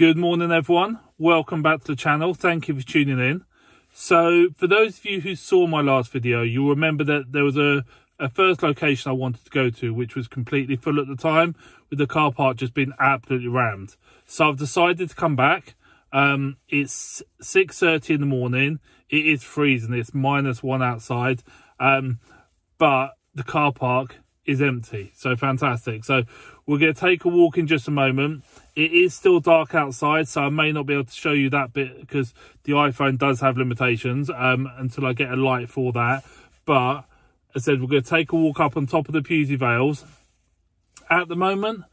Good morning everyone, welcome back to the channel. Thank you for tuning in. So for those of you who saw my last video, you'll remember that there was a first location I wanted to go to, which was completely full at the time, with the car park just being absolutely rammed. So I've decided to come back. It's 6:30 in the morning, it is freezing, it's -1 outside, but the car park is empty, so fantastic. So we're going to take a walk in just a moment. It is still dark outside, so I may not be able to show you that bit because the iPhone does have limitations until I get a light for that. But as I said, we're going to take a walk up on top of the Pewsey Vales. At the moment,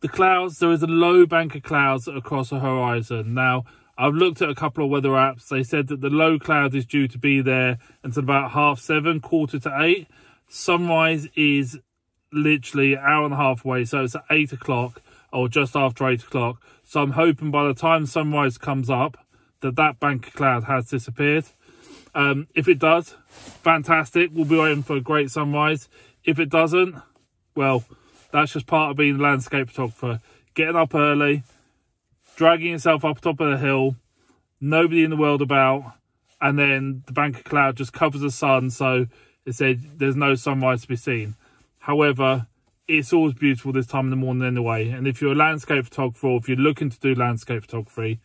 the clouds, there is a low bank of clouds across the horizon. Now, I've looked at a couple of weather apps. They said that the low cloud is due to be there until about 7:30, 7:45. Sunrise is literally an hour and a half away, so it's at 8 o'clock or just after 8 o'clock. So I'm hoping by the time sunrise comes up that bank of cloud has disappeared. If it does, fantastic, we'll be waiting for a great sunrise. If it doesn't, well, that's just part of being a landscape photographer, getting up early, dragging yourself up top of the hill, nobody in the world about, and then the bank of cloud just covers the sun, so it said there's no sunrise to be seen. However, it's always beautiful this time in the morning anyway. And if you're a landscape photographer, or if you're looking to do landscape photography,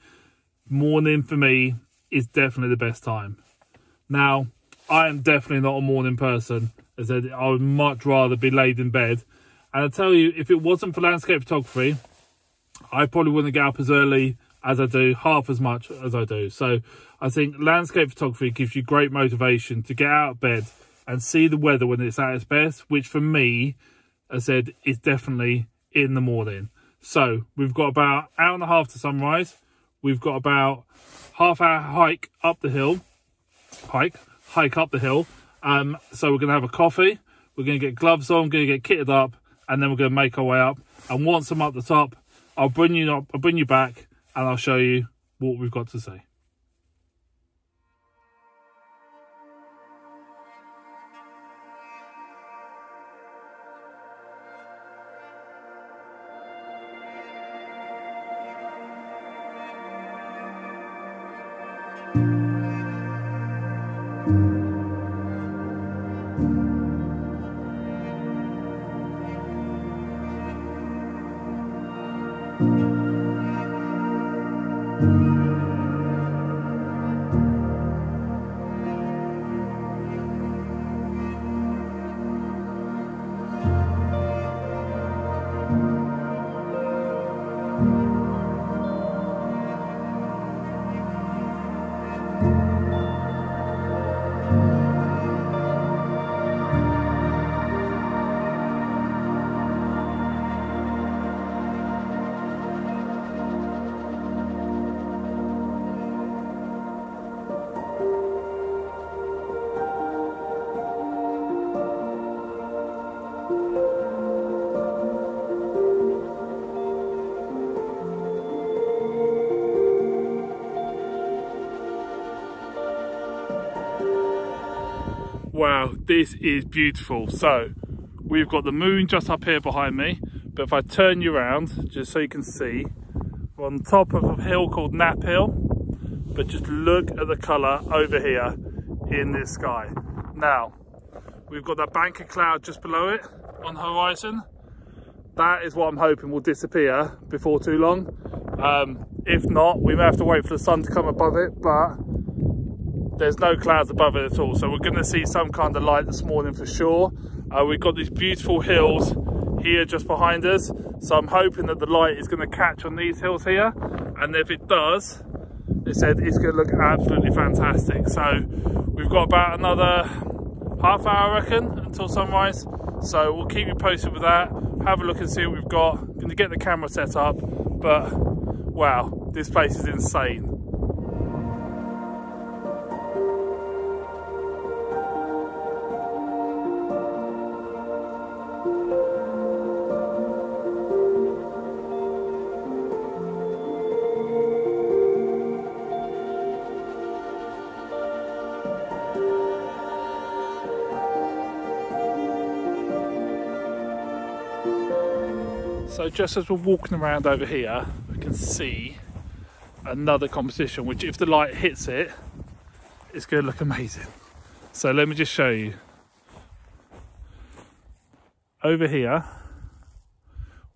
morning for me is definitely the best time. Now, I am definitely not a morning person. As I said, I would much rather be laid in bed. And I tell you, if it wasn't for landscape photography, I probably wouldn't get up as early as I do, half as much as I do. So I think landscape photography gives you great motivation to get out of bed and see the weather when it's at its best, which for me, as I said, is definitely in the morning. So we've got about an hour and a half to sunrise. We've got about half-hour hike up the hill. Hike up the hill. So we're going to have a coffee. We're going to get gloves on, going to get kitted up, and then we're going to make our way up. And once I'm up the top, I'll bring you up, I'll bring you back, and I'll show you what we've got to see. Wow, this is beautiful. So we've got the moon just up here behind me, but if I turn you around just so you can see, we're on top of a hill called Knapp Hill, but just look at the colour over here in this sky. Now, we've got that bank of cloud just below it on the horizon. That is what I'm hoping will disappear before too long. If not, we may have to wait for the sun to come above it, but there's no clouds above it at all, so we're going to see some kind of light this morning for sure. We've got these beautiful hills here just behind us, so I'm hoping that the light is going to catch on these hills here, and if it does, it said it's going to look absolutely fantastic. So we've got about another half hour, I reckon, until sunrise, so we'll keep you posted with that. Have a look and see what we've got. I'm going to get the camera set up, but wow, this place is insane. So just as we're walking around over here, I can see another composition, which if the light hits it, it's going to look amazing. So let me just show you. Over here,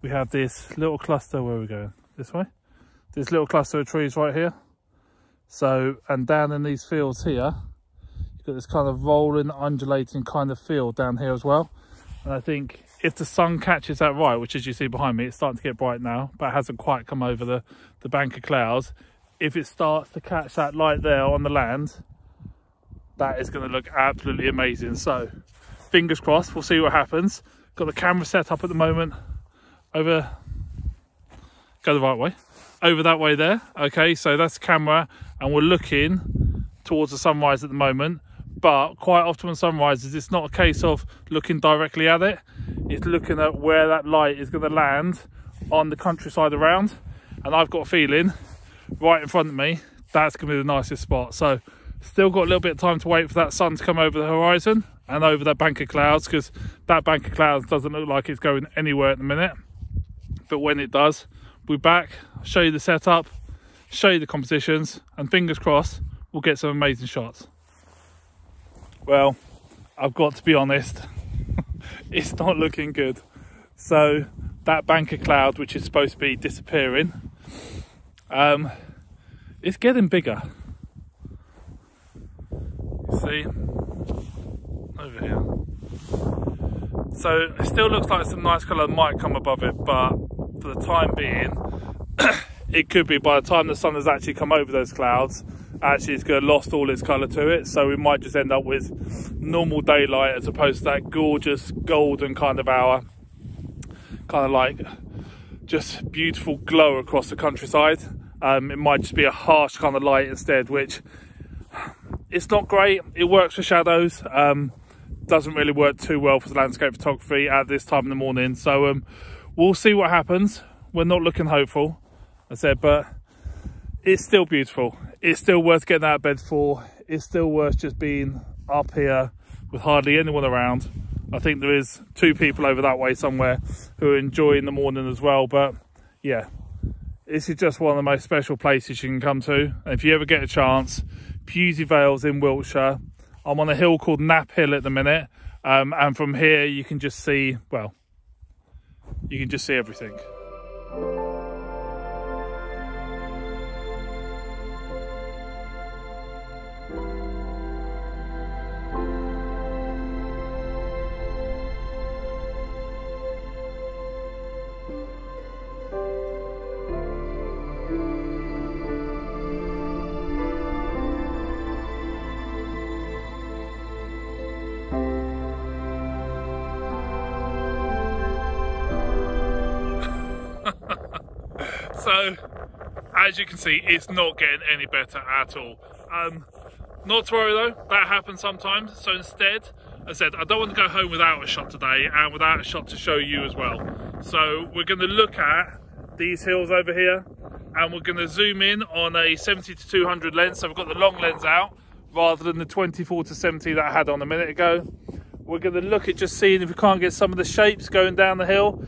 we have this little cluster, where are we going? This way? This little cluster of trees right here. So, and down in these fields here, you've got this kind of rolling, undulating kind of field down here as well. And I think if the sun catches that right, which as you see behind me, it's starting to get bright now, but it hasn't quite come over the bank of clouds. If it starts to catch that light there on the land, that is going to look absolutely amazing. So fingers crossed, we'll see what happens. Got the camera set up at the moment. Over, go the right way. Over that way there. Okay, so that's the camera and we're looking towards the sunrise at the moment. But quite often on sunrises, it's not a case of looking directly at it. It's looking at where that light is going to land on the countryside around. And I've got a feeling right in front of me, that's going to be the nicest spot. So still got a little bit of time to wait for that sun to come over the horizon and over that bank of clouds, because that bank of clouds doesn't look like it's going anywhere at the minute. But when it does, we're back, show you the setup, show you the compositions, and fingers crossed, we'll get some amazing shots. Well, I've got to be honest, it's not looking good. So that bank of cloud, which is supposed to be disappearing, it's getting bigger. You see, over here. So it still looks like some nice colour might come above it, but for the time being, it could be by the time the sun has actually come over those clouds, actually it's going to lost all its colour to it, so we might just end up with normal daylight as opposed to that gorgeous golden kind of hour, kind of like just beautiful glow across the countryside. It might just be a harsh kind of light instead, which it's not great. It works for shadows, doesn't really work too well for the landscape photography at this time in the morning. So we'll see what happens. We're not looking hopeful, I said, but it's still beautiful. It's still worth getting out of bed for. It's still worth just being up here with hardly anyone around. I think there is two people over that way somewhere who are enjoying the morning as well. But yeah, this is just one of the most special places you can come to. And if you ever get a chance, Pewsey Vale's in Wiltshire. I'm on a hill called Knapp Hill at the minute. And from here you can just see, well, you can just see everything. So, as you can see, it's not getting any better at all. Not to worry though, that happens sometimes. So instead, I said, I don't want to go home without a shot today and without a shot to show you as well. So we're going to look at these hills over here and we're going to zoom in on a 70-200 lens. So we've got the long lens out rather than the 24-70 that I had on a minute ago. We're going to look at just seeing if we can't get some of the shapes going down the hill.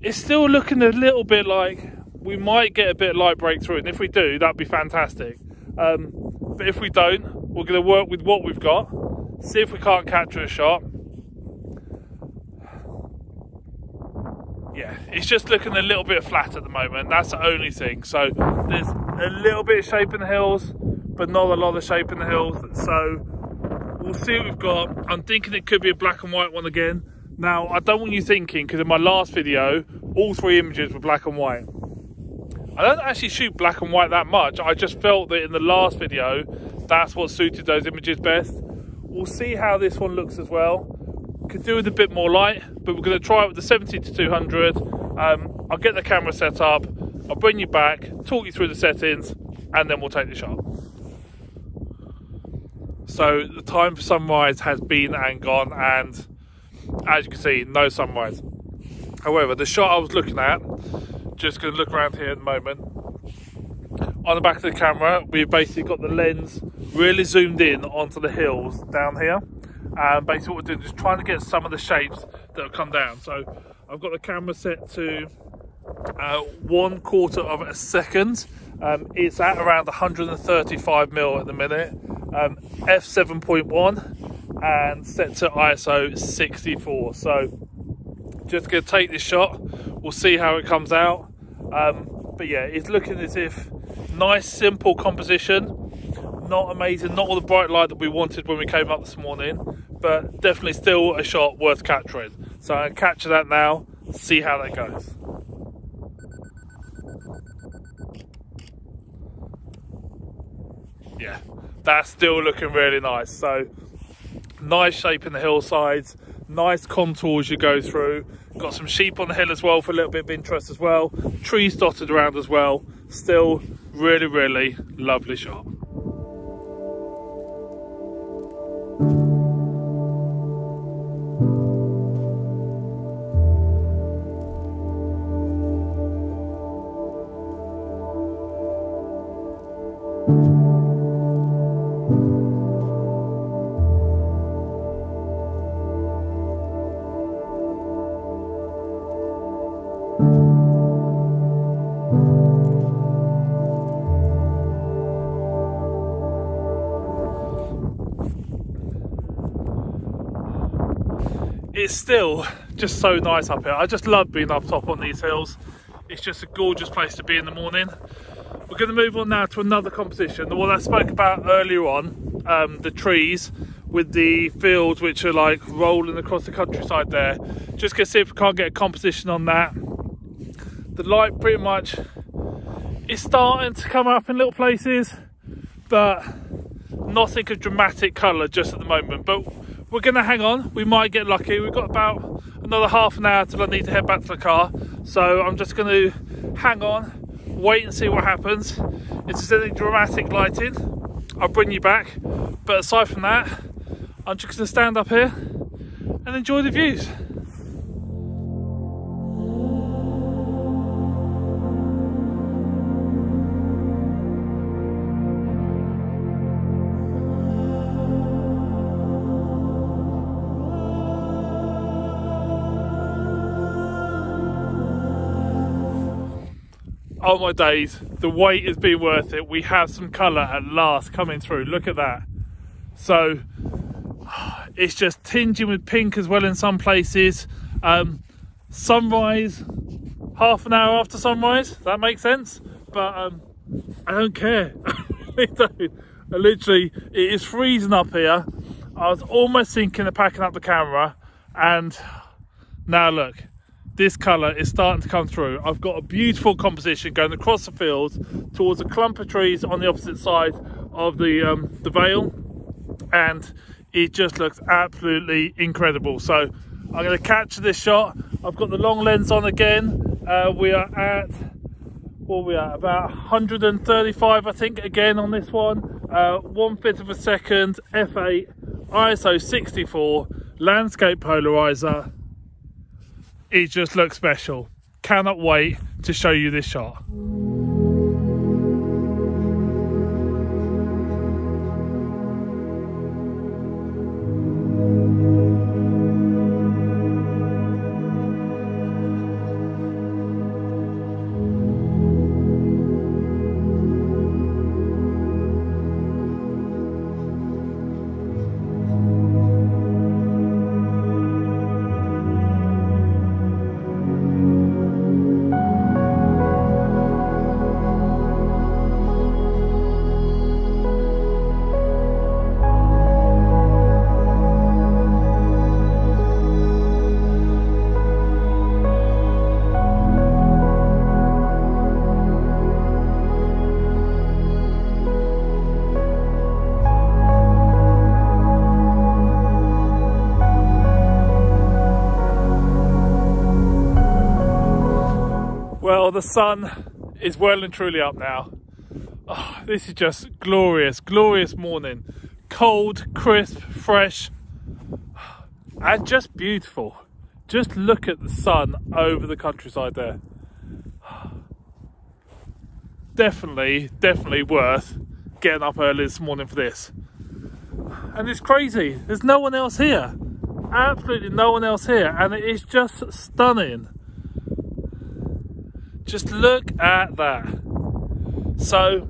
It's still looking a little bit like we might get a bit of light breakthrough, and if we do, that'd be fantastic. But if we don't, we're going to work with what we've got, see if we can't capture a shot. Yeah, it's just looking a little bit flat at the moment. That's the only thing. So there's a little bit of shape in the hills, but not a lot of shape in the hills. So we'll see what we've got. I'm thinking it could be a black and white one again. Now, I don't want you thinking, because in my last video, all three images were black and white. I don't actually shoot black and white that much. I just felt that in the last video, that's what suited those images best. We'll see how this one looks as well. Could do with a bit more light, but we're going to try it with the 70-200. I'll get the camera set up. I'll bring you back, talk you through the settings, and then we'll take the shot. So the time for sunrise has been and gone, and as you can see, no sunrise. However, the shot I was looking at, just going to look around here at the moment. On the back of the camera, we've basically got the lens really zoomed in onto the hills down here. And basically what we're doing is trying to get some of the shapes that have come down. So I've got the camera set to 1/4 of a second. It's at around 135 mil at the minute, f7.1 and set to ISO 64. So just gonna take this shot, we'll see how it comes out. But yeah, it's looking as if nice simple composition, not amazing, not all the bright light that we wanted when we came up this morning, but definitely still a shot worth capturing. So I'm gonna capture that now, see how that goes. Yeah, that's still looking really nice. So nice shape in the hillsides, nice contours you go through. Got some sheep on the hill as well for a little bit of interest as well, trees dotted around as well. Still really, really lovely shot. It's still just so nice up here. I just love being up top on these hills. It's just a gorgeous place to be in the morning. We're going to move on now to another composition, the one I spoke about earlier on, the trees with the fields which are like rolling across the countryside there. Just going to see if we can't get a composition on that. The light pretty much is starting to come up in little places, but nothing of dramatic colour just at the moment. But we're going to hang on, we might get lucky. We've got about another half an hour till I need to head back to the car. So I'm just going to hang on, wait and see what happens. If there's any dramatic lighting, I'll bring you back. But aside from that, I'm just going to stand up here and enjoy the views. Oh my days, the wait has been worth it. We have some colour at last coming through, look at that. So it's just tinging with pink as well in some places. Sunrise, half an hour after sunrise, that makes sense. But I don't care, I don't. Literally, it is freezing up here. I was almost thinking of packing up the camera, and now look. This colour is starting to come through. I've got a beautiful composition going across the fields towards a clump of trees on the opposite side of the vale, and it just looks absolutely incredible. So I'm going to capture this shot. I've got the long lens on again. We are at, what are we at, about 135 I think again on this one. 1/5 of a second, f8, ISO 64, landscape polarizer. It just looks special. Cannot wait to show you this shot. The sun is well and truly up now. Oh, this is just glorious, glorious morning. Cold, crisp, fresh, and just beautiful. Just look at the sun over the countryside there. Definitely, definitely worth getting up early this morning for this. And it's crazy, there's no one else here. Absolutely no one else here, and it is just stunning. Just look at that. So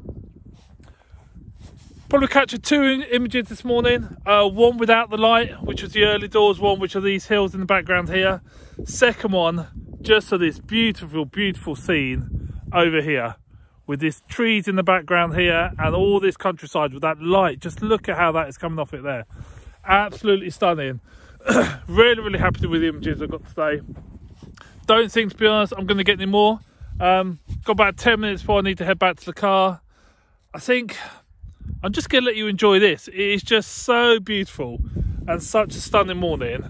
probably captured two images this morning, one without the light, which was the early doors one, which are these hills in the background here. Second one, just for this beautiful, beautiful scene over here with these trees in the background here and all this countryside with that light. Just look at how that is coming off it there. Absolutely stunning. Really happy with the images I've got today. Don't think, to be honest, I'm going to get any more. Got about 10 minutes before I need to head back to the car. I think I'm just going to let you enjoy this. It is just so beautiful and such a stunning morning.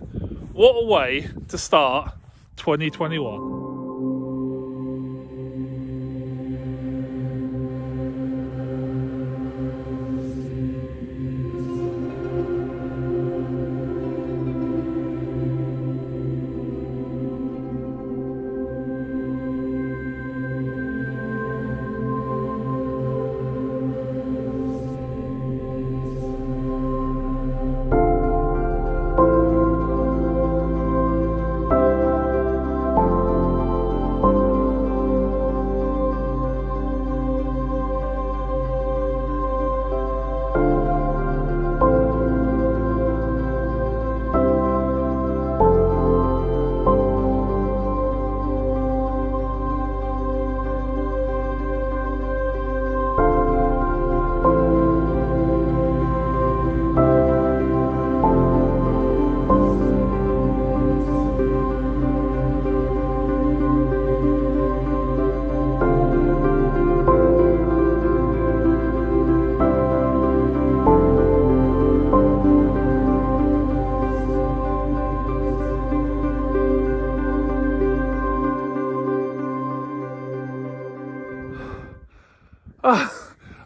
What a way to start 2021.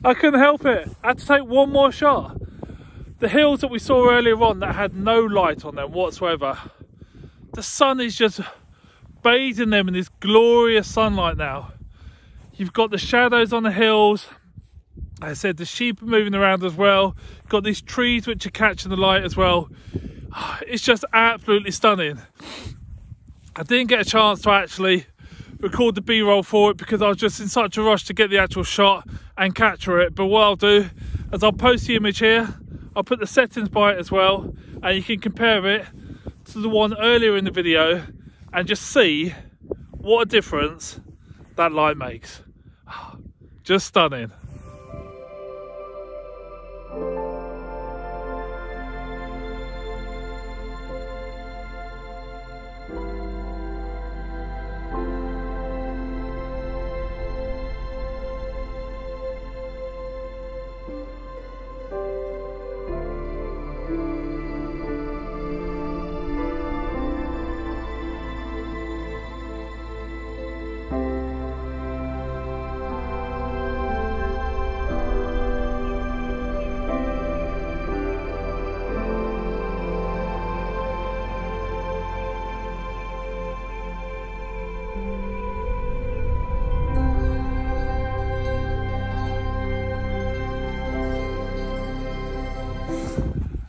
I couldn't help it. I had to take one more shot. The hills that we saw earlier on that had no light on them whatsoever, the sun is just bathing them in this glorious sunlight now. You've got the shadows on the hills. As I said, the sheep are moving around as well. You've got these trees which are catching the light as well. It's just absolutely stunning. I didn't get a chance to actually record the B-roll for it because I was just in such a rush to get the actual shot and capture it. But what I'll do is I'll post the image here, I'll put the settings by it as well, and you can compare it to the one earlier in the video and just see what a difference that light makes. Just stunning.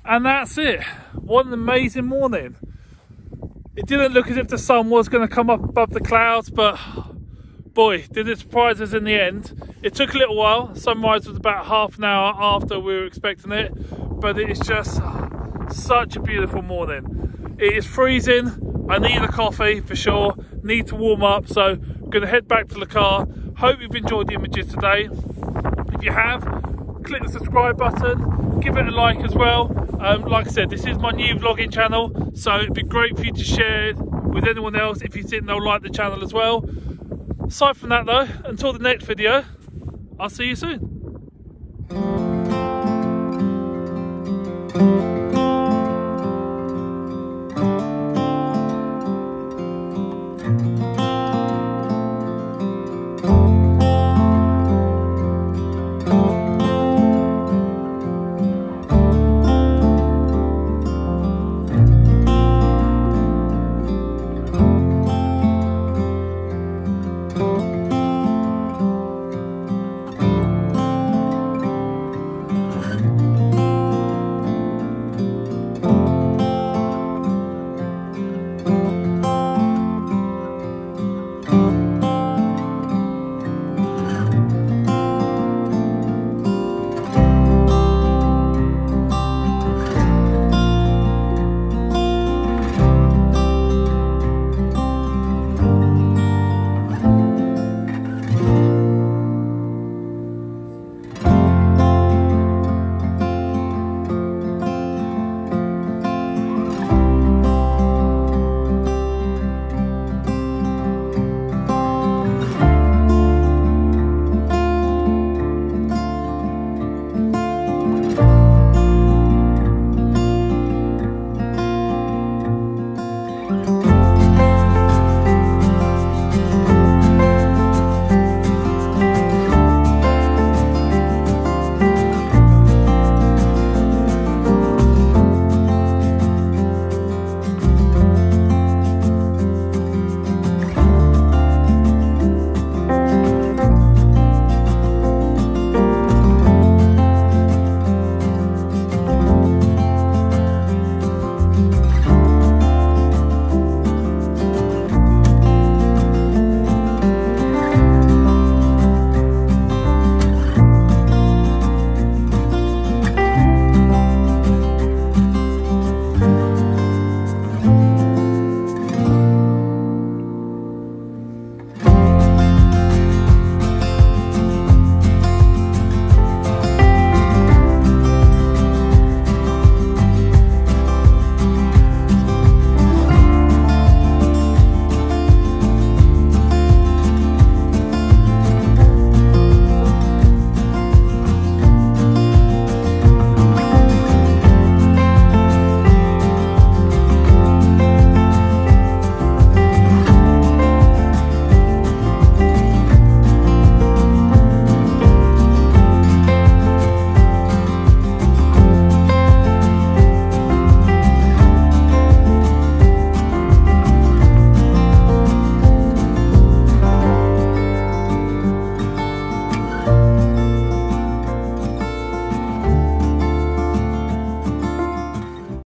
And that's it. What an amazing morning. It didn't look as if the sun was going to come up above the clouds, but boy, did it surprise us in the end. It took a little while. Sunrise was about half an hour after we were expecting it, but it is just such a beautiful morning. It is freezing. I need a coffee for sure. Need to warm up, so I'm going to head back to the car. Hope you've enjoyed the images today. If you have, click the subscribe button, give it a like as well. Like I said, this is my new vlogging channel, so it'd be great for you to share it with anyone else if you think they'll like the channel as well. Aside from that though, until the next video, I'll see you soon.